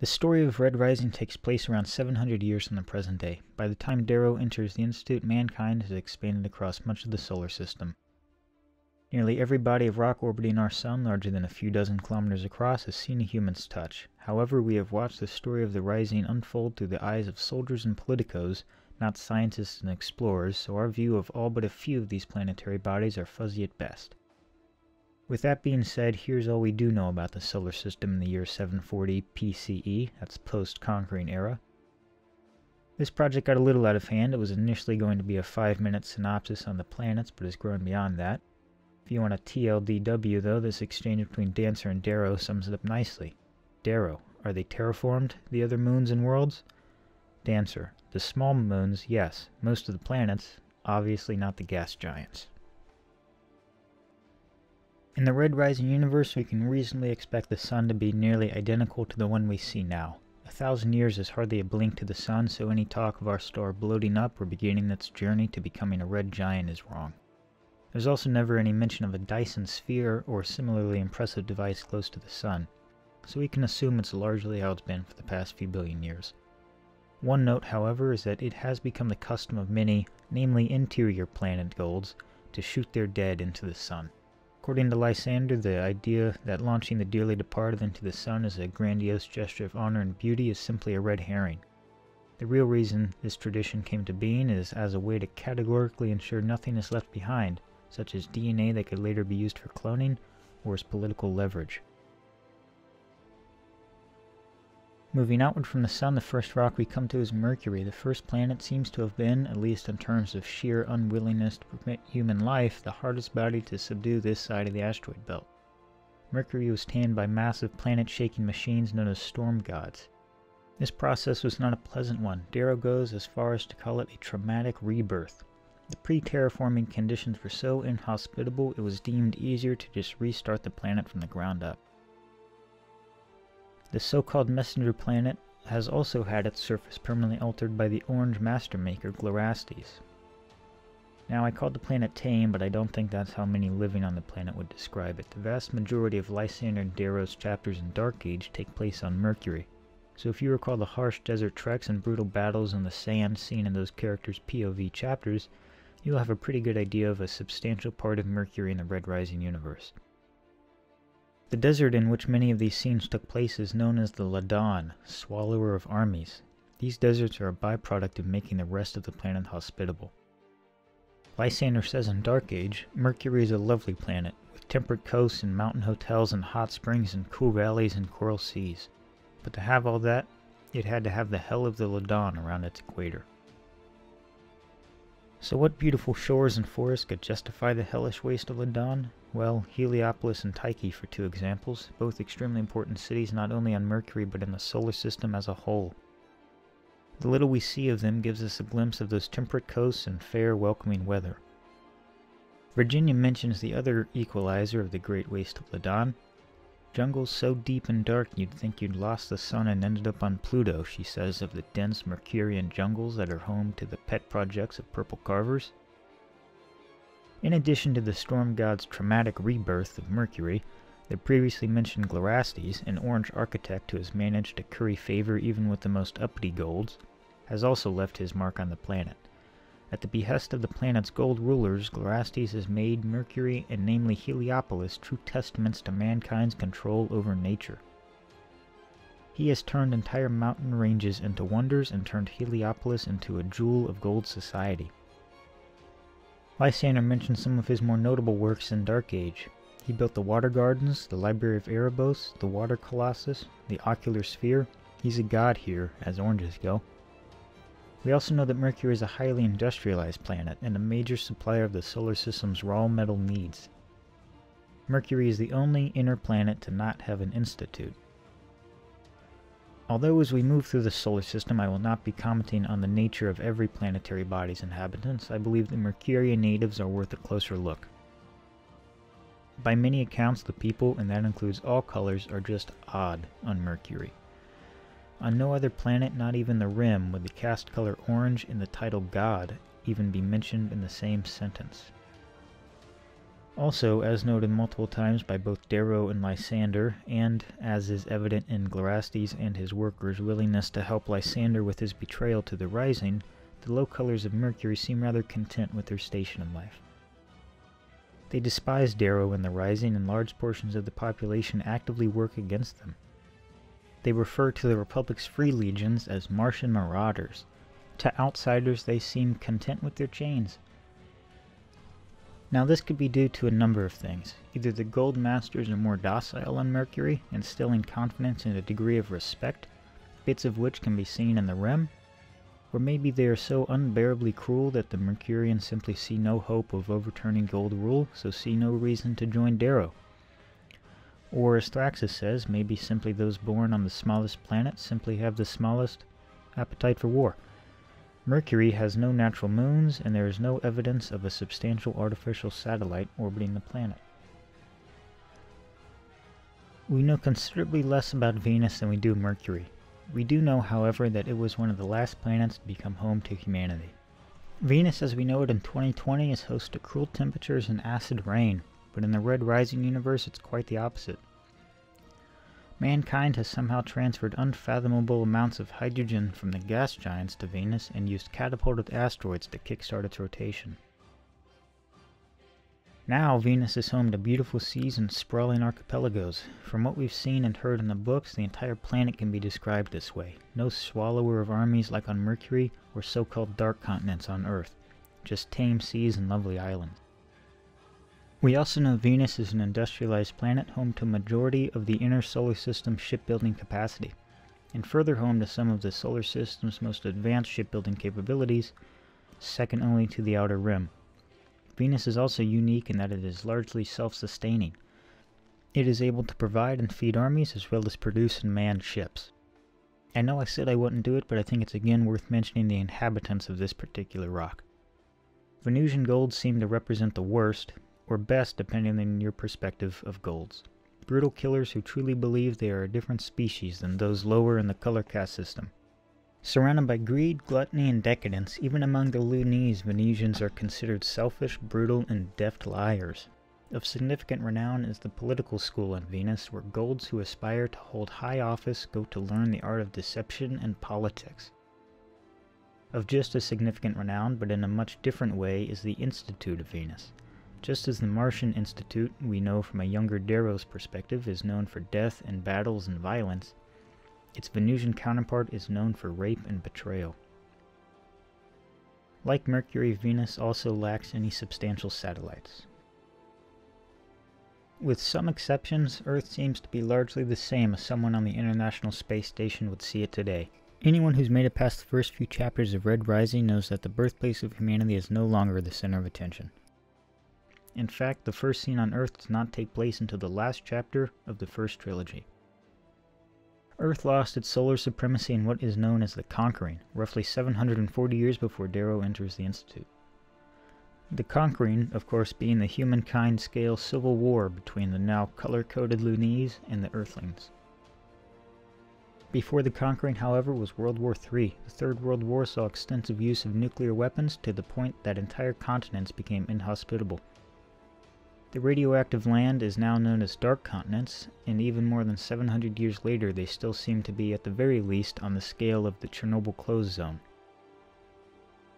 The story of Red Rising takes place around 700 years from the present day. By the time Darrow enters the Institute, mankind has expanded across much of the solar system. Nearly every body of rock orbiting our sun, larger than a few dozen kilometers across, has seen a human's touch. However, we have watched the story of the Rising unfold through the eyes of soldiers and politicos, not scientists and explorers, so our view of all but a few of these planetary bodies are fuzzy at best. With that being said, here's all we do know about the solar system in the year 740 PCE, that's post-conquering era. This project got a little out of hand. It was initially going to be a 5-minute synopsis on the planets, but has grown beyond that. If you want a TLDW though, this exchange between Dancer and Darrow sums it up nicely. Darrow, are they terraformed, the other moons and worlds? Dancer, the small moons, yes. Most of the planets, obviously not the gas giants. In the Red Rising universe, we can reasonably expect the sun to be nearly identical to the one we see now. 1,000 years is hardly a blink to the sun, so any talk of our star bloating up or beginning its journey to becoming a red giant is wrong. There's also never any mention of a Dyson sphere or similarly impressive device close to the sun, so we can assume it's largely how it's been for the past few billion years. One note, however, is that it has become the custom of many, namely interior planet golds, to shoot their dead into the sun. According to Lysander, the idea that launching the dearly departed into the sun is a grandiose gesture of honor and beauty is simply a red herring. The real reason this tradition came to being is as a way to categorically ensure nothing is left behind, such as DNA that could later be used for cloning, or as political leverage. Moving outward from the sun, the first rock we come to is Mercury. The first planet seems to have been, at least in terms of sheer unwillingness to permit human life, the hardest body to subdue this side of the asteroid belt. Mercury was tanned by massive planet-shaking machines known as storm gods. This process was not a pleasant one. Darrow goes as far as to call it a traumatic rebirth. The pre-terraforming conditions were so inhospitable, it was deemed easier to just restart the planet from the ground up. The so-called messenger planet has also had its surface permanently altered by the orange mastermaker Glirastes. Now, I called the planet tame, but I don't think that's how many living on the planet would describe it. The vast majority of Lysander and Darrow's chapters in Dark Age take place on Mercury, so if you recall the harsh desert treks and brutal battles on the sand seen in those characters' POV chapters, you'll have a pretty good idea of a substantial part of Mercury in the Red Rising universe. The desert in which many of these scenes took place is known as the Ladon, swallower of armies. These deserts are a byproduct of making the rest of the planet hospitable. Lysander says in Dark Age, Mercury is a lovely planet, with temperate coasts and mountain hotels and hot springs and cool valleys and coral seas. But to have all that, it had to have the hell of the Ladon around its equator. So what beautiful shores and forests could justify the hellish waste of Ladon? Well, Heliopolis and Tyche for two examples, both extremely important cities not only on Mercury but in the solar system as a whole. The little we see of them gives us a glimpse of those temperate coasts and fair, welcoming weather. Virginia mentions the other equalizer of the great waste of Ladon. Jungles so deep and dark you'd think you'd lost the sun and ended up on Pluto, she says of the dense Mercurian jungles that are home to the pet projects of purple carvers. In addition to the storm god's traumatic rebirth of Mercury, the previously mentioned Glirastes, an orange architect who has managed to curry favor even with the most uppity golds, has also left his mark on the planet. At the behest of the planet's gold rulers, Glirastes has made Mercury, and namely Heliopolis, true testaments to mankind's control over nature. He has turned entire mountain ranges into wonders and turned Heliopolis into a jewel of gold society. Lysander mentions some of his more notable works in Dark Age. He built the Water Gardens, the Library of Erebos, the Water Colossus, the Ocular Sphere. He's a god here, as oranges go. We also know that Mercury is a highly industrialized planet, and a major supplier of the solar system's raw metal needs. Mercury is the only inner planet to not have an institute. Although as we move through the solar system I will not be commenting on the nature of every planetary body's inhabitants, I believe the Mercurian natives are worth a closer look. By many accounts, the people, and that includes all colors, are just odd on Mercury. On no other planet, not even the Rim, would the cast color orange and the title God even be mentioned in the same sentence. Also, as noted multiple times by both Darrow and Lysander, and as is evident in Glirastes and his workers' willingness to help Lysander with his betrayal to the Rising, the low colors of Mercury seem rather content with their station in life. They despise Darrow and the Rising, and large portions of the population actively work against them. They refer to the Republic's free legions as Martian marauders. To outsiders, they seem content with their chains. Now this could be due to a number of things. Either the Gold Masters are more docile on Mercury, instilling confidence and a degree of respect, bits of which can be seen in the Rim, or maybe they are so unbearably cruel that the Mercurians simply see no hope of overturning Gold Rule, so see no reason to join Darrow. Or, as Thraxus says, maybe simply those born on the smallest planet simply have the smallest appetite for war. Mercury has no natural moons, and there is no evidence of a substantial artificial satellite orbiting the planet. We know considerably less about Venus than we do Mercury. We do know, however, that it was one of the last planets to become home to humanity. Venus as we know it in 2020 is host to cruel temperatures and acid rain, but in the Red Rising universe it's quite the opposite. Mankind has somehow transferred unfathomable amounts of hydrogen from the gas giants to Venus and used catapulted asteroids to kickstart its rotation. Now Venus is home to beautiful seas and sprawling archipelagos. From what we've seen and heard in the books, the entire planet can be described this way. No swallower of armies like on Mercury or so-called dark continents on Earth. Just tame seas and lovely islands. We also know Venus is an industrialized planet home to a majority of the inner solar system's shipbuilding capacity, and further home to some of the solar system's most advanced shipbuilding capabilities, second only to the Outer Rim. Venus is also unique in that it is largely self-sustaining. It is able to provide and feed armies as well as produce and man ships. I know I said I wouldn't do it, but I think it's again worth mentioning the inhabitants of this particular rock. Venusian golds seem to represent the worst, or best depending on your perspective of golds. Brutal killers who truly believe they are a different species than those lower in the color caste system. Surrounded by greed, gluttony, and decadence, even among the Lunis, Venusians are considered selfish, brutal, and deft liars. Of significant renown is the political school on Venus, where golds who aspire to hold high office go to learn the art of deception and politics. Of just as significant renown, but in a much different way, is the Institute of Venus. Just as the Martian Institute, we know from a younger Darrow's perspective, is known for death and battles and violence, its Venusian counterpart is known for rape and betrayal. Like Mercury, Venus also lacks any substantial satellites. With some exceptions, Earth seems to be largely the same as someone on the International Space Station would see it today. Anyone who's made it past the first few chapters of Red Rising knows that the birthplace of humanity is no longer the center of attention. In fact, the first scene on Earth does not take place until the last chapter of the first trilogy. Earth lost its solar supremacy in what is known as the Conquering, roughly 740 years before Darrow enters the Institute. The Conquering, of course, being the humankind-scale civil war between the now color-coded Lunis and the Earthlings. Before the Conquering, however, was World War III. The Third World War saw extensive use of nuclear weapons to the point that entire continents became inhospitable. The radioactive land is now known as Dark Continents, and even more than 700 years later they still seem to be at the very least on the scale of the Chernobyl Closed Zone.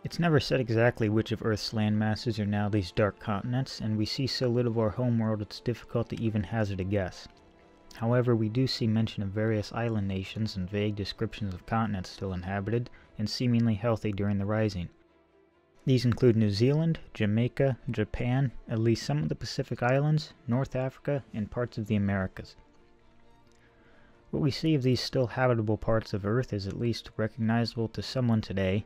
It's never said exactly which of Earth's landmasses are now these Dark Continents, and we see so little of our homeworld it's difficult to even hazard a guess. However, we do see mention of various island nations and vague descriptions of continents still inhabited and seemingly healthy during the Rising. These include New Zealand, Jamaica, Japan, at least some of the Pacific Islands, North Africa, and parts of the Americas. What we see of these still habitable parts of Earth is at least recognizable to someone today.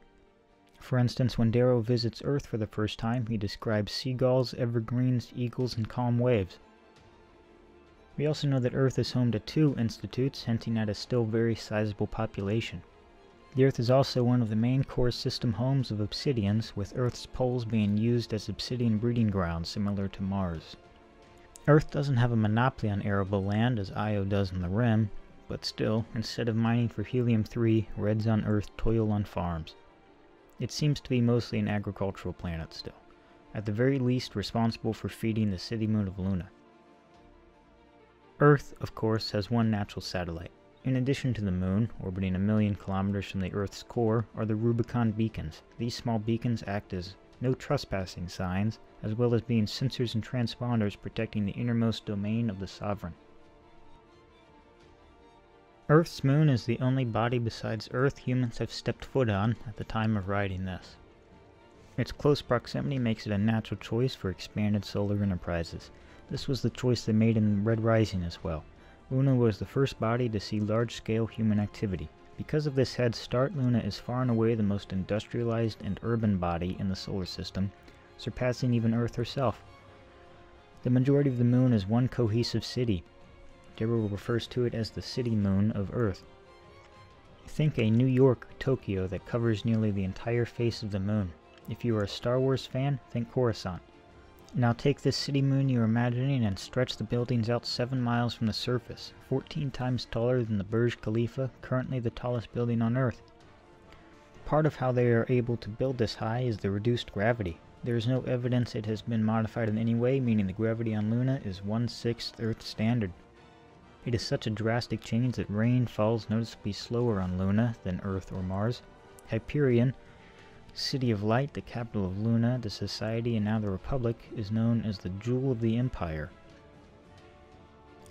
For instance, when Darrow visits Earth for the first time, he describes seagulls, evergreens, eagles, and calm waves. We also know that Earth is home to two institutes, hinting at a still very sizable population. The Earth is also one of the main core system homes of obsidians, with Earth's poles being used as obsidian breeding grounds similar to Mars. Earth doesn't have a monopoly on arable land as Io does in the Rim, but still, instead of mining for helium-3, Reds on Earth toil on farms. It seems to be mostly an agricultural planet still. at the very least responsible for feeding the city moon of Luna. Earth, of course, has one natural satellite. In addition to the moon, orbiting 1,000,000 kilometers from the Earth's core are the Rubicon beacons. These small beacons act as no trespassing signs, as well as being sensors and transponders protecting the innermost domain of the sovereign. Earth's moon is the only body besides Earth humans have stepped foot on at the time of writing this. Its close proximity makes it a natural choice for expanded solar enterprises. This was the choice they made in Red Rising as well. Luna was the first body to see large-scale human activity. Because of this head start, Luna is far and away the most industrialized and urban body in the solar system, surpassing even Earth herself. The majority of the moon is one cohesive city. Darrow refers to it as the city moon of Earth. Think a New York, Tokyo that covers nearly the entire face of the moon. If you are a Star Wars fan, think Coruscant. Now take this city moon you're imagining and stretch the buildings out 7 miles from the surface, 14 times taller than the Burj Khalifa, currently the tallest building on Earth. Part of how they are able to build this high is the reduced gravity. There is no evidence it has been modified in any way, meaning the gravity on Luna is 1/6 Earth's standard. It is such a drastic change that rain falls noticeably slower on Luna than Earth or Mars. Hyperion, City of Light, the capital of Luna, the Society, and now the Republic, is known as the Jewel of the Empire.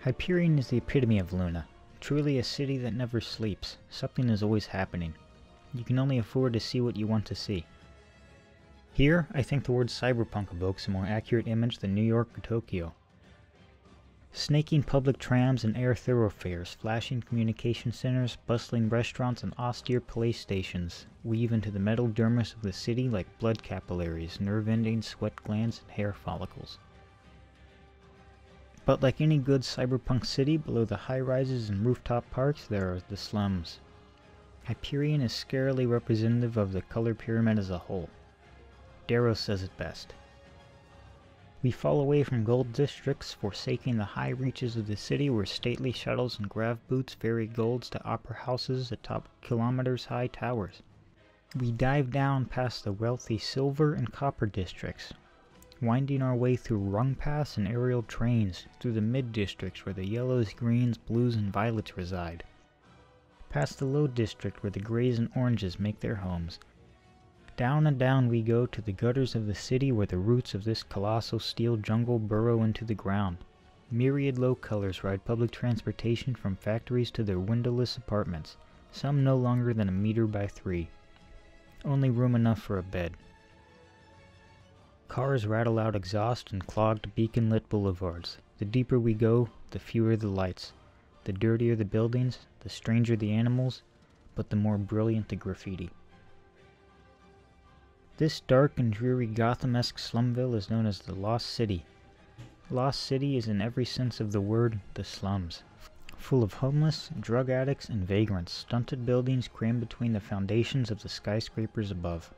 Hyperion is the epitome of Luna, truly a city that never sleeps. Something is always happening. You can only afford to see what you want to see. Here, I think the word cyberpunk evokes a more accurate image than New York or Tokyo. Snaking public trams and air thoroughfares, flashing communication centers, bustling restaurants, and austere police stations weave into the metal dermis of the city like blood capillaries, nerve endings, sweat glands, and hair follicles. But like any good cyberpunk city, below the high-rises and rooftop parks there are the slums. Hyperion is scarily representative of the color pyramid as a whole. Darrow says it best. We fall away from gold districts, forsaking the high reaches of the city where stately shuttles and grav boots ferry golds to opera houses atop kilometers-high towers. We dive down past the wealthy silver and copper districts, winding our way through rung paths and aerial trains, through the mid-districts where the yellows, greens, blues, and violets reside, past the low district where the grays and oranges make their homes. Down and down we go to the gutters of the city where the roots of this colossal steel jungle burrow into the ground. Myriad low-colors ride public transportation from factories to their windowless apartments, some no longer than 1 meter by 3. Only room enough for a bed. Cars rattle out exhaust and clogged beacon-lit boulevards. The deeper we go, the fewer the lights. The dirtier the buildings, the stranger the animals, but the more brilliant the graffiti. This dark and dreary Gotham-esque slumville is known as the Lost City. Lost City is in every sense of the word, the slums. Full of homeless, drug addicts, and vagrants, stunted buildings crammed between the foundations of the skyscrapers above.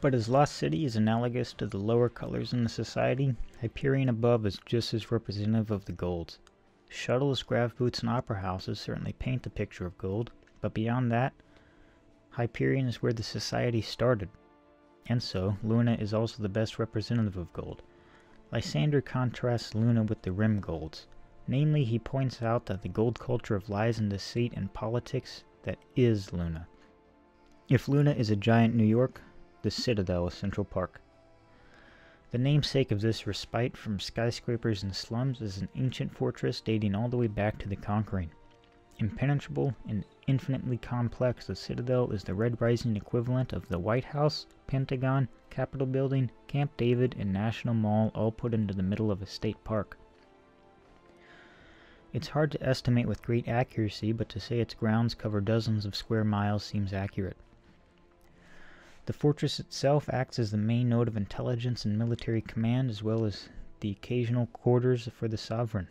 But as Lost City is analogous to the lower colors in the society, Hyperion above is just as representative of the golds. Shuttles, grav boots, and opera houses certainly paint the picture of gold, but beyond that, Hyperion is where the society started, and so Luna is also the best representative of gold. Lysander contrasts Luna with the rim golds. Namely, he points out that the gold culture of lies and deceit and politics that is Luna. If Luna is a giant New York, the Citadel is Central Park. The namesake of this respite from skyscrapers and slums is an ancient fortress dating all the way back to the Conquering. Impenetrable and infinitely complex, the Citadel is the Red Rising equivalent of the White House, Pentagon, Capitol Building, Camp David, and National Mall all put into the middle of a state park. It's hard to estimate with great accuracy, but to say its grounds cover dozens of square miles seems accurate. The fortress itself acts as the main node of intelligence and military command, as well as the occasional quarters for the sovereign.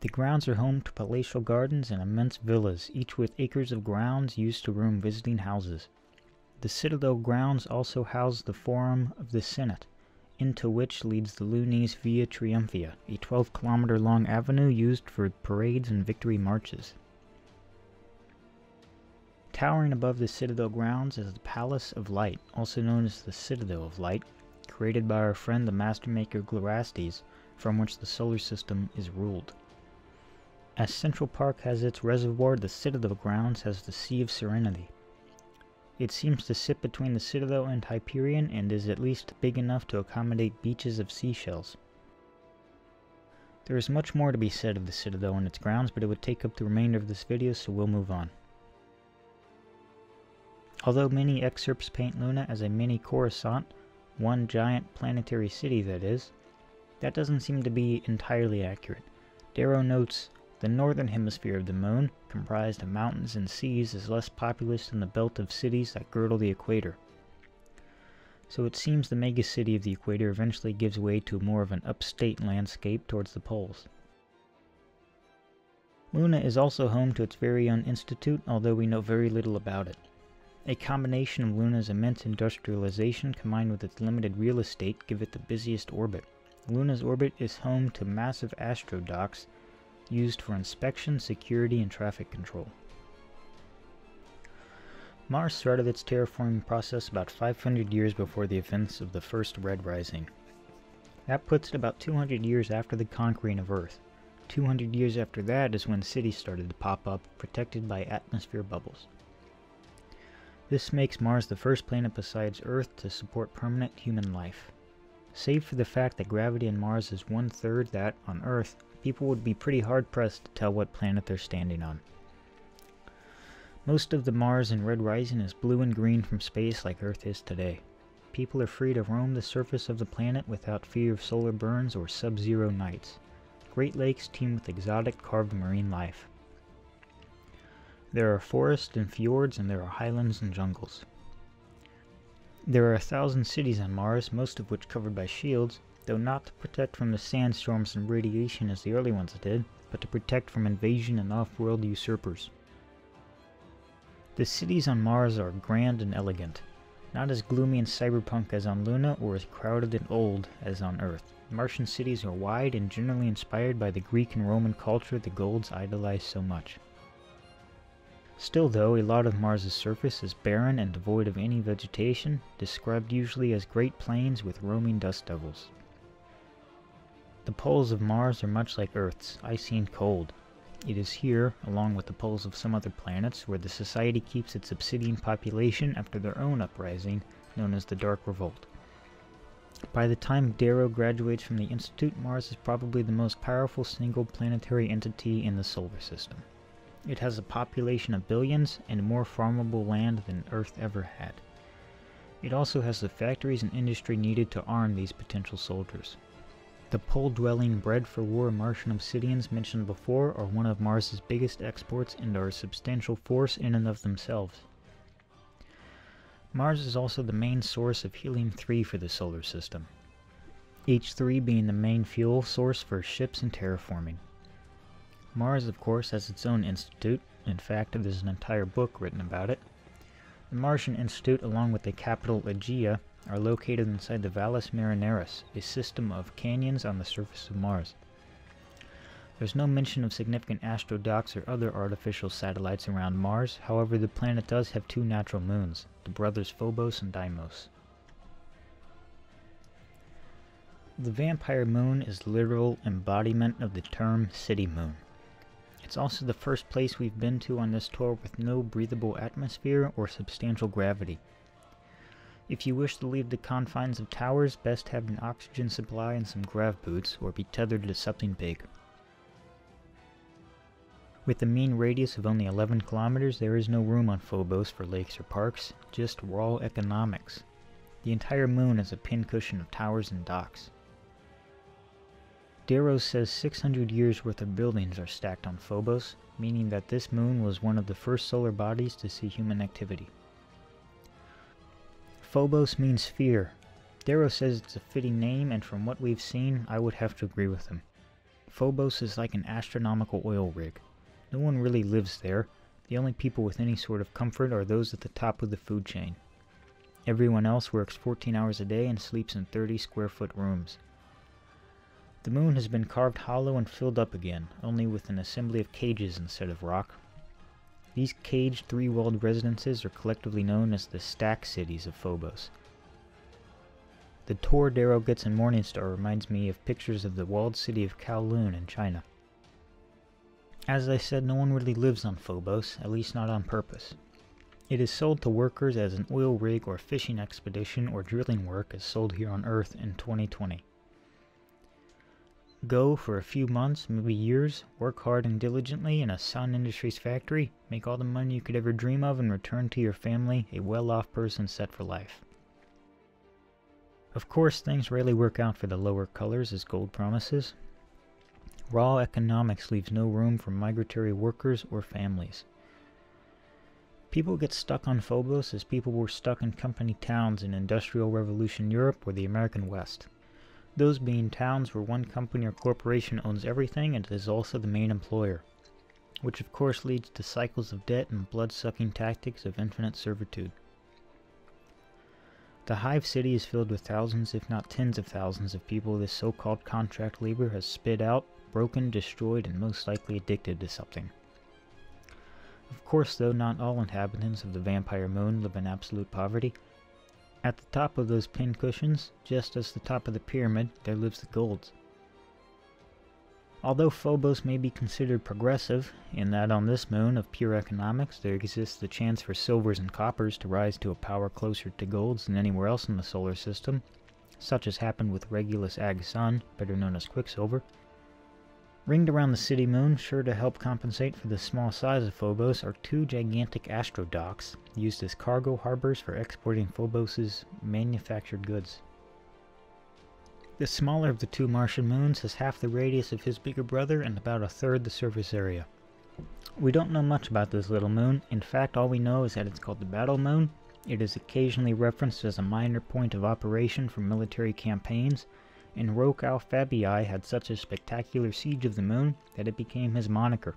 The grounds are home to palatial gardens and immense villas, each with acres of grounds used to room visiting houses. The Citadel grounds also house the Forum of the Senate, into which leads the Lunis Via Triumphia, a 12-kilometer-long avenue used for parades and victory marches. Towering above the Citadel grounds is the Palace of Light, also known as the Citadel of Light, created by our friend the mastermaker Glirastes, from which the solar system is ruled. As Central Park has its reservoir, the Citadel grounds has the Sea of Serenity. It seems to sit between the Citadel and Hyperion and is at least big enough to accommodate beaches of seashells. There is much more to be said of the Citadel and its grounds, but it would take up the remainder of this video, so we'll move on. Although many excerpts paint Luna as a mini Coruscant, one giant planetary city that is, that doesn't seem to be entirely accurate. Darrow notes, the northern hemisphere of the moon, comprised of mountains and seas, is less populous than the belt of cities that girdle the equator. So it seems the megacity of the equator eventually gives way to more of an upstate landscape towards the poles. Luna is also home to its very own institute, although we know very little about it. A combination of Luna's immense industrialization combined with its limited real estate give it the busiest orbit. Luna's orbit is home to massive astro docks, used for inspection, security, and traffic control. Mars started its terraforming process about 500 years before the events of the first Red Rising. That puts it about 200 years after the conquering of Earth. 200 years after that is when cities started to pop up, protected by atmosphere bubbles. This makes Mars the first planet besides Earth to support permanent human life. Save for the fact that gravity on Mars is one-third that on Earth, people would be pretty hard-pressed to tell what planet they're standing on. Most of the Mars in Red Rising is blue and green from space like Earth is today. People are free to roam the surface of the planet without fear of solar burns or sub-zero nights. Great lakes teem with exotic carved marine life. There are forests and fjords, and there are highlands and jungles. There are 1,000 cities on Mars, most of which covered by shields, though not to protect from the sandstorms and radiation as the early ones did, but to protect from invasion and off-world usurpers. The cities on Mars are grand and elegant, not as gloomy and cyberpunk as on Luna or as crowded and old as on Earth. Martian cities are wide and generally inspired by the Greek and Roman culture the Golds idolize so much. Still though, a lot of Mars' surface is barren and devoid of any vegetation, described usually as great plains with roaming dust devils. The poles of Mars are much like Earth's, icy and cold. It is here, along with the poles of some other planets, where the society keeps its obsidian population after their own uprising, known as the Dark Revolt. By the time Darrow graduates from the Institute, Mars is probably the most powerful single planetary entity in the solar system. It has a population of billions and more farmable land than Earth ever had. It also has the factories and industry needed to arm these potential soldiers. The pole-dwelling, bred-for-war Martian obsidians mentioned before are one of Mars' biggest exports and are a substantial force in and of themselves. Mars is also the main source of helium-3 for the solar system, H3 being the main fuel source for ships and terraforming. Mars, of course, has its own institute. In fact, there's an entire book written about it. The Martian Institute, along with the capital Aegea, are located inside the Valles Marineris, a system of canyons on the surface of Mars. There's no mention of significant astro docks or other artificial satellites around Mars, however the planet does have two natural moons, the brothers Phobos and Deimos. The vampire moon is literal embodiment of the term city moon. It's also the first place we've been to on this tour with no breathable atmosphere or substantial gravity. If you wish to leave the confines of towers, best have an oxygen supply and some grav boots, or be tethered to something big. With a mean radius of only 11 kilometers, there is no room on Phobos for lakes or parks, just raw economics. The entire moon is a pincushion of towers and docks. Darrow says 600 years worth of buildings are stacked on Phobos, meaning that this moon was one of the first solar bodies to see human activity. Phobos means fear. Darrow says it's a fitting name, and from what we've seen, I would have to agree with him. Phobos is like an astronomical oil rig. No one really lives there. The only people with any sort of comfort are those at the top of the food chain. Everyone else works 14 hours a day and sleeps in 30 square foot rooms. The moon has been carved hollow and filled up again, only with an assembly of cages instead of rock. These caged, three-walled residences are collectively known as the stack cities of Phobos. The tour Darrow gets in Morningstar reminds me of pictures of the walled city of Kowloon in China. As I said, no one really lives on Phobos, at least not on purpose. It is sold to workers as an oil rig or fishing expedition or drilling work as sold here on Earth in 2020. Go for a few months, maybe years, work hard and diligently in a Sun Industries factory, make all the money you could ever dream of, and return to your family, a well-off person set for life. Of course, things rarely work out for the lower colors as gold promises. Raw economics leaves no room for migratory workers or families. People get stuck on Phobos as people were stuck in company towns in Industrial Revolution Europe or the American West. Those being towns where one company or corporation owns everything and is also the main employer, which of course leads to cycles of debt and blood-sucking tactics of infinite servitude. The hive city is filled with thousands, if not tens of thousands, of people this so-called contract labor has spit out, broken, destroyed, and most likely addicted to something. Of course, though, not all inhabitants of the vampire moon live in absolute poverty. At the top of those pincushions, just as the top of the pyramid, there lives the golds. Although Phobos may be considered progressive, in that on this moon of pure economics there exists the chance for silvers and coppers to rise to a power closer to golds than anywhere else in the solar system, such as happened with Regulus Ag Sun, better known as Quicksilver. Ringed around the city moon, sure to help compensate for the small size of Phobos, are two gigantic astrodocks, used as cargo harbors for exporting Phobos' manufactured goods. The smaller of the two Martian moons has half the radius of his bigger brother and about a third the surface area. We don't know much about this little moon. In fact, all we know is that it's called the Battle Moon. It is occasionally referenced as a minor point of operation for military campaigns, and Rokal Fabii had such a spectacular siege of the moon that it became his moniker.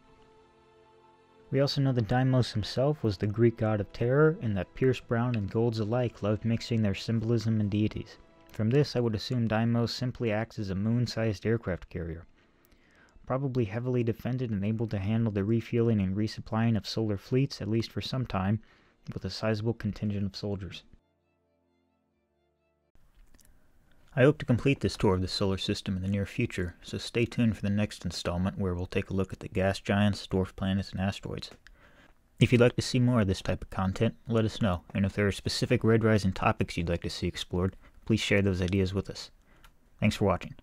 We also know that Deimos himself was the Greek god of terror, and that Pierce Brown and Golds alike loved mixing their symbolism and deities. From this, I would assume Deimos simply acts as a moon-sized aircraft carrier, probably heavily defended and able to handle the refueling and resupplying of solar fleets, at least for some time, with a sizable contingent of soldiers. I hope to complete this tour of the solar system in the near future, so stay tuned for the next installment where we'll take a look at the gas giants, dwarf planets, and asteroids. If you'd like to see more of this type of content, let us know, and if there are specific Red Rising topics you'd like to see explored, please share those ideas with us. Thanks for watching.